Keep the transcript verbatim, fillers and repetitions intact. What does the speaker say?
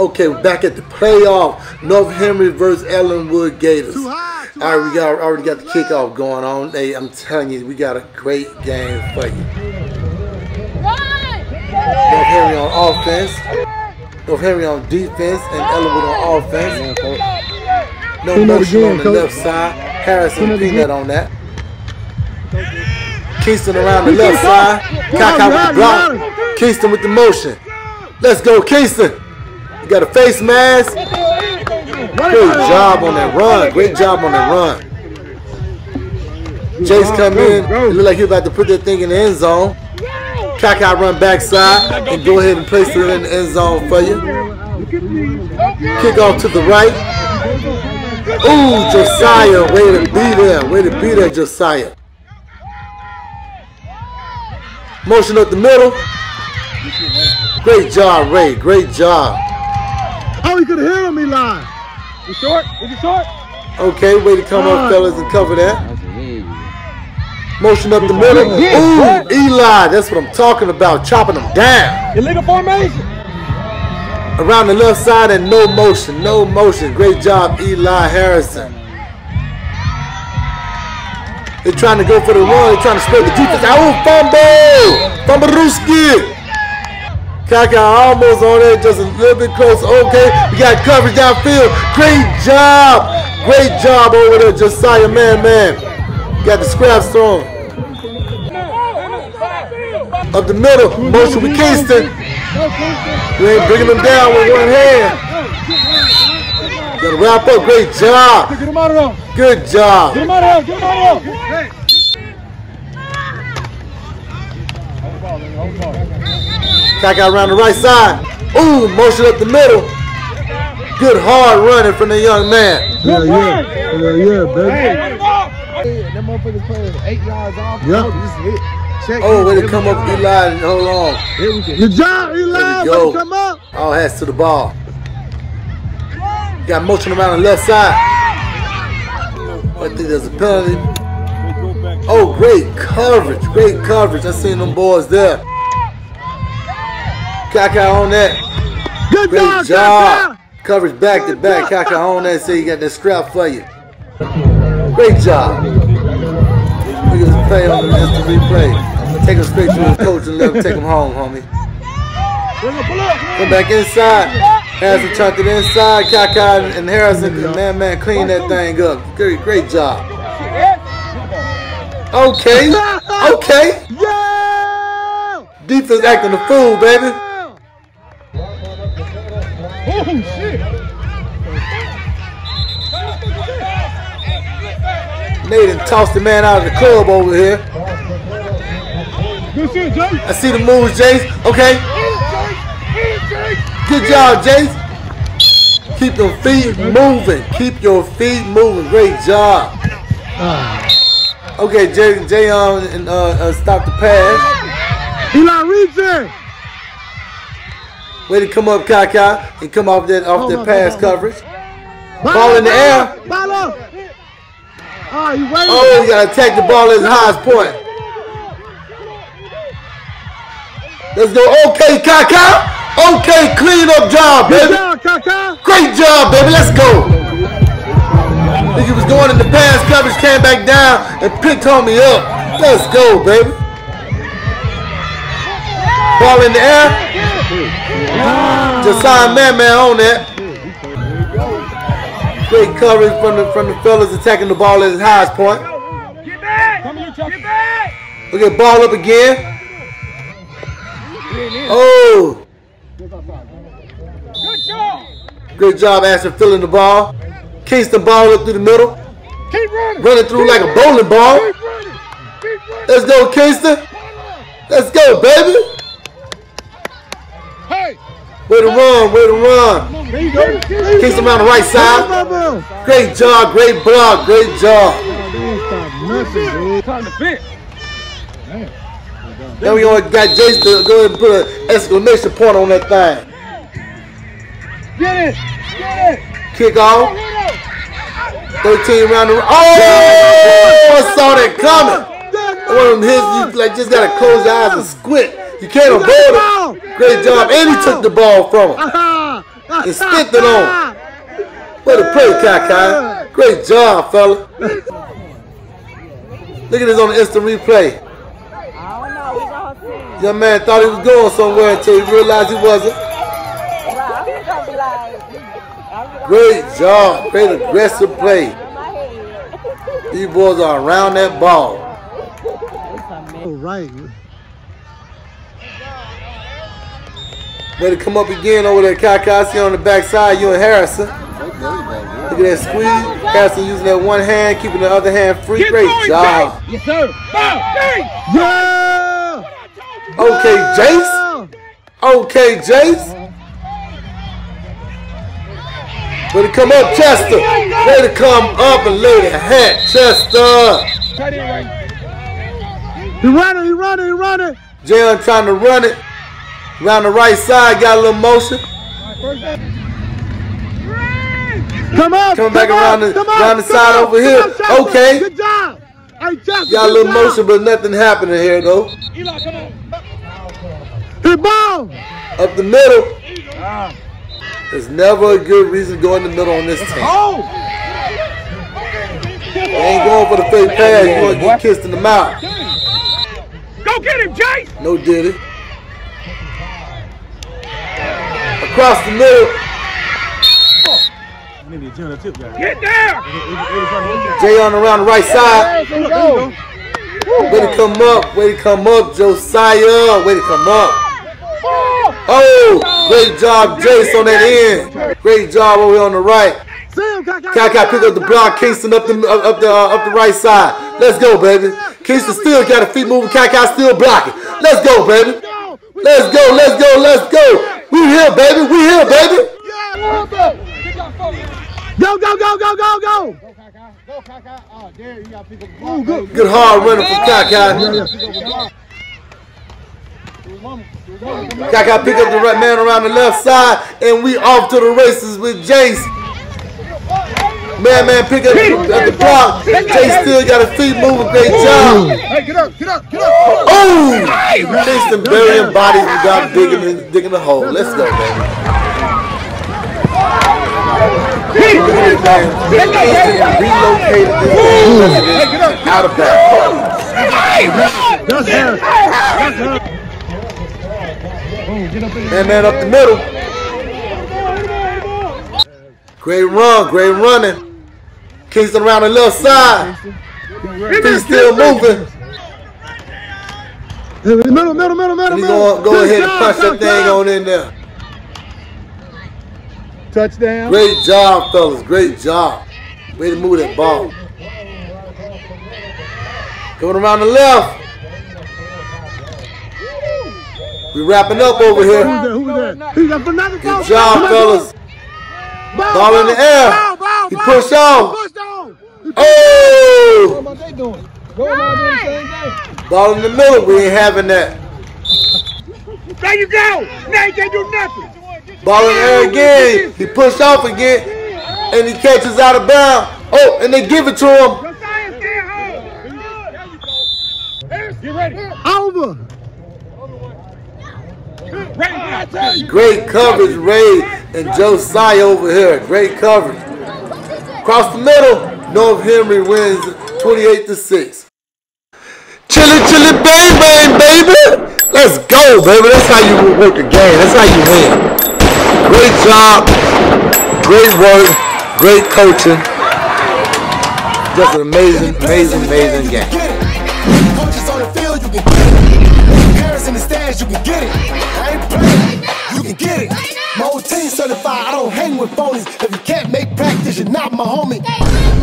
Okay, back at the playoff, North Henry versus Ellenwood Gators. Too high, too All right, we got already got the kickoff going on. Hey, I'm telling you, we got a great game for you. Run! North Henry on offense, North Henry on defense, and Ellenwood on offense. No motion on the left side. Harrison Peanut on that. Kingston around the left side. Kaka with the block. Kingston with the motion. Let's go, Kingston. You got a face mask. Great job on that run. Great job on that run. Jace come in. It looked like he was about to put that thing in the end zone. Kaka run backside and go ahead and place it in the end zone for you. Kick off to the right. Ooh, Josiah. Way to be there. Way to be there, Josiah. Motion up the middle. Great job, Ray. Great job. Oh, he could have hit him, Eli. Is it short? Is it short? Okay, way to come oh. up, fellas, and cover that. Motion up the middle. Ooh, Eli. That's what I'm talking about. Chopping him down. Illegal formation. Around the left side and no motion. No motion. Great job, Eli Harrison. They're trying to go for the run. They're trying to spread the defense. Oh, fumble! Fumbaruski! Kaka almost on it, just a little bit close. Okay, we got coverage downfield. Great job! Great job over there, Josiah, man, man. Got the scraps thrown. Up the middle, motion with Kingston. We ain't bringing them down with one hand. Gotta wrap up. Great job. Good job. Get him out of here. Get him out of here. Kaka around the right side. Ooh, motion up the middle. Good hard running from the young man. Yeah, yeah, yeah, yeah, baby. That motherfucker's playing eight yards off. Yep. Oh, way to come up, Eli, and hold on. Good job, Eli. Way to come up. All hats to the ball. Got motion around the left side. I think there's a penalty. Oh, great coverage, great coverage. I seen them boys there. Kaka on that. Good Great job. job. Coverage back to back. Kaka on that. Say so you got that scrap for you. Great job. Look at this play on the instant replay. Take him straight to his coach and let him take him home, homie. Come back inside. Harrison chucked it inside. Kaka and Harrison, man, man, clean that thing up. Great, great job. Okay. Okay. Defense acting a fool, baby. Oh, shit. Nathan tossed the man out of the club over here. Good shit, Jace. I see the moves, Jace. Okay. Good job, Jace. Keep your feet moving. Keep your feet moving. Great job. Okay, Jay, Jay on and uh, uh, stop the pass. Eli reads it. Way to come up, Kaka, and come off that off oh, that no, pass no, no. coverage. Ball, ball in the air. Ball up. Oh, you oh, gotta take the ball at the highest point. Let's go. Okay, Kaka. Okay, clean up job, baby. Good job, Kaka. Great job, baby. Let's go. I think he was going in the pass coverage, came back down and picked homie up. Let's go, baby. Ball in the air. Josiah man man on that. Great coverage from the from the fellas attacking the ball at his highest point. Get back! Come here, Chuck. Get back! Look at ball up again. Oh! Good job! Good job, Ashton filling the ball. Kingston ball up through the middle. Keep running. Running through Keep like running. a bowling ball. Keep running. Keep running. Let's go, Kingston. Let's go, baby. Way to run, way to run. Kicks him on the right side. Great job, great block, great job. Then we only got Jace to go ahead and put an exclamation point on that thing. Get it, get it. Kick off. thirteen round the run. Oh, I saw that coming. One of them hits, you like, just got to close your eyes and squint. You can't avoid it. Great job. And he took the ball from him. and spent it on. Way to play, Kakai. Great job, fella. Look at this on the instant replay. I don't know. Young man thought he was going somewhere until he realized he wasn't. Great job. Great aggressive play. These boys are around that ball. All right. Way to come up again over there, Kakai. See on the backside, you and Harrison. Look at that squeeze. Harrison using that one hand, keeping the other hand free. Get Great going, job. Jace. Yes, sir. Five, yeah. Okay, Jace. Okay, Jace. Way to come up, Chester. Way to come up and lay the hat, Chester. Cut it right. He running, he running, he running. Jalen trying to run it. Around the right side, got a little motion. Come up, Coming back come around, up, the, come around the side up, over here. Up, okay. Good job. Hey, Justin, got a little job. motion, but nothing happening here, though. Eli, come on. Good ball. Up the middle. Ah. There's never a good reason to go in the middle on this team. Oh. They ain't going for the fake pass. You're going to get kissed in the mouth. Go get him, Jay. No diddy. Across the middle. Get down! Jay on around the right side. Way to come up. Way to come up, Josiah. Way to come up. Oh, great job, Jace, on that end. Great job over here on the right. Kakai pick up the block. Kingston up the up the uh, up the right side. Let's go, baby. Kingston still got a feet moving. Kakai still blocking. Let's go, baby. Let's go. Let's go. Let's go. We here, baby. We here, baby. Go, go, go, go, go, go. Go, Kakai. Go, Kakai. Oh, there you got people. Ooh, good. Good hard running from Kakai. Kakai pick up the right man around the left side, and we off to the races with Jace. Man, man, pick up at the block. Jace still got his feet moving. Great job. Hey, get up, get up, get up. Oh! Kingston burying bodies without digging, digging a hole. Let's go, baby. Relocated this out of bounds. That's Harris. That's Harris. Man, man, up the middle. Great run, great running. Kingston around the left side. He's still moving. Middle, middle, middle, middle, middle. He's going to go ahead and punch that thing on in there. Touchdown. Great job, fellas. Great job. Way to move that ball. Going around the left. We're wrapping up over here. Good job, fellas. Ball in the air. He pushed on. Oh! What they doing? Ball in the middle. We ain't having that. There you go. Now you can't do nothing. Ball in the air again. He pushed off again, and he catches out of bounds. Oh, and they give it to him. Get ready. Over. Great coverage, Ray and Josiah over here. Great coverage. Across the middle, North Henry wins twenty-eight to six. Chillin', chillin', bang, bang, baby. Let's go, baby. That's how you work a game. That's how you win. Great job. Great work. Great coaching. Just an amazing, amazing, amazing game. Punches on the field, you can get it. Harris in the stands, you can get it. I ain't playing. You can get it. My whole team certified. I don't hang with phonies. If you can't make practice, you're not my homie.